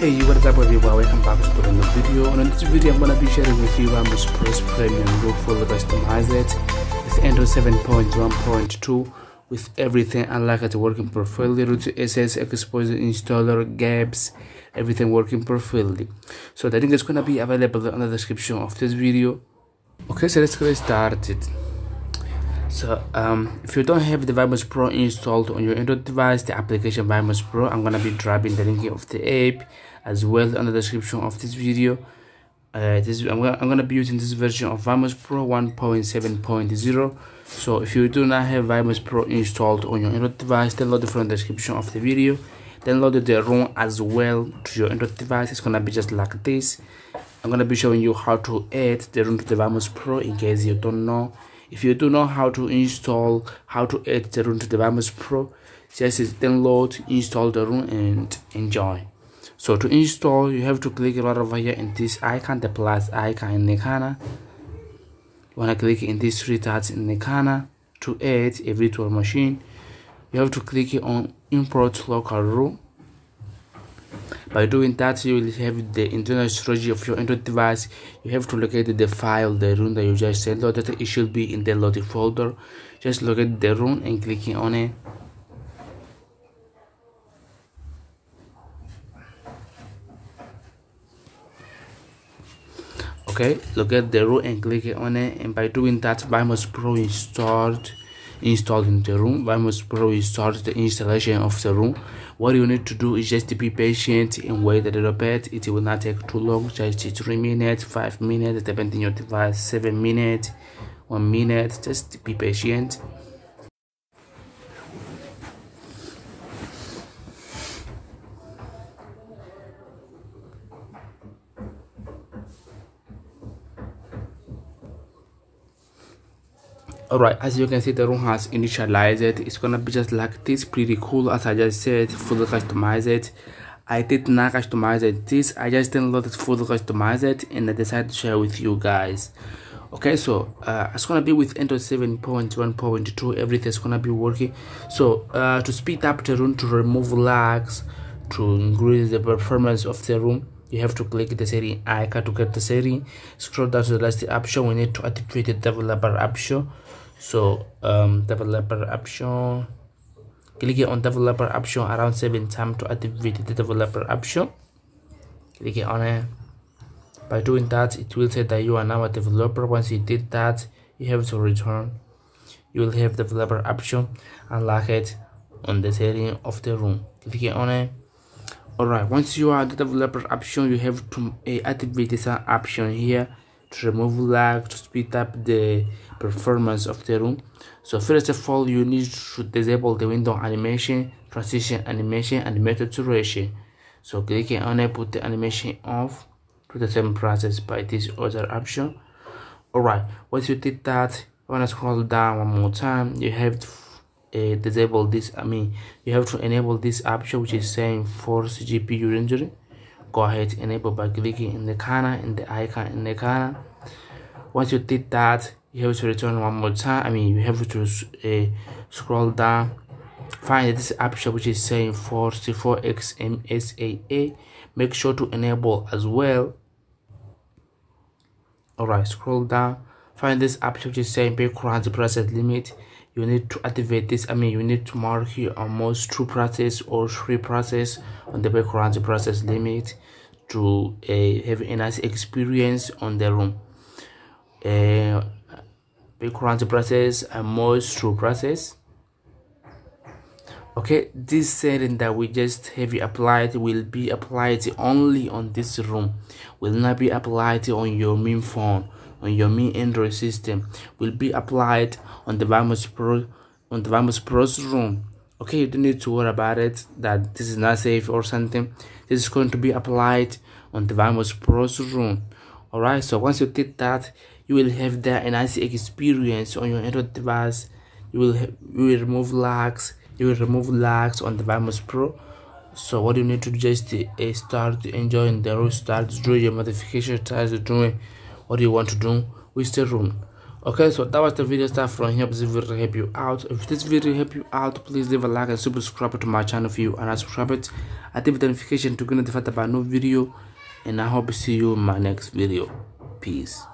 Hey, what is up everyone? Welcome back to another video. And in this video, I'm gonna be sharing with you VMOS Pro's premium look for the customize it. It's Android 7.1.2 with everything I like it working perfectly. Root SS Exposed Installer, Gapps, everything working perfectly. So the link is gonna be available in the description of this video. Okay, so let's get started. So if you don't have the VMOS Pro installed on your Android device, the application VMOS Pro, I'm gonna be dropping the link of the app as well in the description of this video. I'm gonna be using this version of VMOS Pro 1.7.0. so if you do not have VMOS Pro installed on your Android device, download it from the description of the video, download the ROM as well to your Android device. It's gonna be just like this. I'm gonna be showing you how to add the ROM to the VMOS Pro in case you don't know. If you do know how to install, how to add the ROM to the VMOS Pro, just download, install the ROM and enjoy. So to install, you have to click right over here in this icon, the plus icon in the corner. You wanna click in these three dots in the corner to add a virtual machine. You have to click on import local ROM. By doing that, you will have the internal storage of your Android device. You have to locate the file, the ROM that you just downloaded. It should be in the loaded folder. Just locate the ROM and clicking on it. Okay, locate the ROM and click on it. And by doing that, VMOS Pro is installed in the ROM. VMOS Pro is started the installation of the ROM. What you need to do is just to be patient and wait a little bit. It will not take too long, just 3 minutes, 5 minutes, depending on your device, 7 minutes, 1 minute. Just be patient. Alright, as you can see, the ROM has initialized. It's gonna be just like this, pretty cool. As I just said, fully customized. I did not customize this, I just downloaded fully customized and I decided to share with you guys. Okay, so it's gonna be with Android 7.1.2, everything's gonna be working. So to speed up the ROM, to remove lags, to increase the performance of the ROM, you have to click the setting icon to get the setting. Scroll down to the last option. We need to activate the developer option. So developer option, click on developer option around 7 times to activate the developer option. Click on it. By doing that, it will say that you are now a developer. Once you did that, you have to return. You will have developer option and lock it on the setting of the ROM. Click on it. Alright, once you are the developer option, you have to activate this option here to remove lag, to speed up the performance of the ROM. So first of all, you need to disable the window animation, transition animation, and method duration. So click on it, put the animation off, to the same process by this other option. Alright, once you did that, when I scroll down one more time, you have to disable this, you have to enable this option which is saying force GPU rendering. Go ahead, enable by clicking in the corner, in the icon in the corner. Once you did that, you have to return one more time. You have to scroll down, find this option which is saying force 4xMSAA. Make sure to enable as well. Alright, scroll down, find this option which is saying background process limit. You need to activate this. You need to mark here almost 2 processes or 3 processes on the background process limit to have a nice experience on the ROM. Background process, almost 2 processes. Okay, this setting that we just have applied will be applied only on this ROM. Will not be applied on your main phone, on your main Android system. Will be applied on the VMOS Pro, on the VMOS Pro's ROM. Okay, you don't need to worry about it that this is not safe or something. This is going to be applied on the VMOS Pro's ROM. Alright, so once you did that, you will have there a nice experience on your Android device. You will remove lags. You will remove lags on the VMOS Pro. So what you need to do, just start enjoying the ROM, start doing your modification, start doing what you want to do with the ROM. Okay, so that was the video. Start from here. This video help you out. If this video help you out, please leave a like and subscribe to my channel for you, and I subscribe it, activate the notification to get notified about new video, and I hope to see you in my next video. Peace.